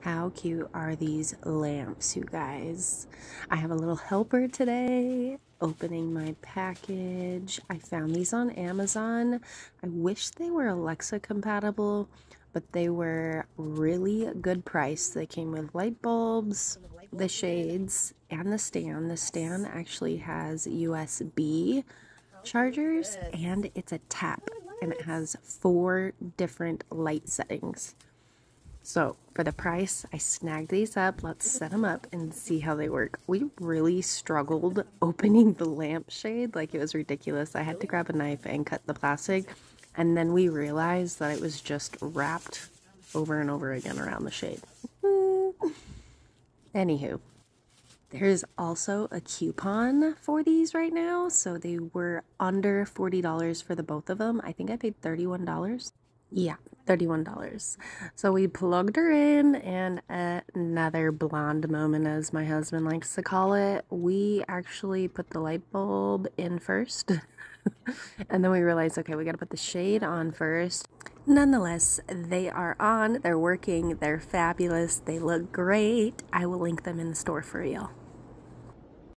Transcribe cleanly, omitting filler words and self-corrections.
How cute are these lamps, you guys? I have a little helper today opening my package. I found these on Amazon. I wish they were Alexa compatible, but they were really good price. They came with light bulbs, the shades, and the stand. The stand actually has USB chargers, and it's a tap, and it has 4 different light settings. So for the price, I snagged these up. Let's set them up and see how they work. We really struggled opening the lampshade. Like, it was ridiculous. I had to grab a knife and cut the plastic. And then we realized that it was just wrapped over and over again around the shade. Anywho, there's also a coupon for these right now. So they were under $40 for the both of them. I think I paid $31. Yeah, $31. So we plugged her in, and another blonde moment, as my husband likes to call it. We actually put the light bulb in first, and then we realized, okay, we got to put the shade on first. Nonetheless, they are on, they're working, they're fabulous, they look great. I will link them in the store for you.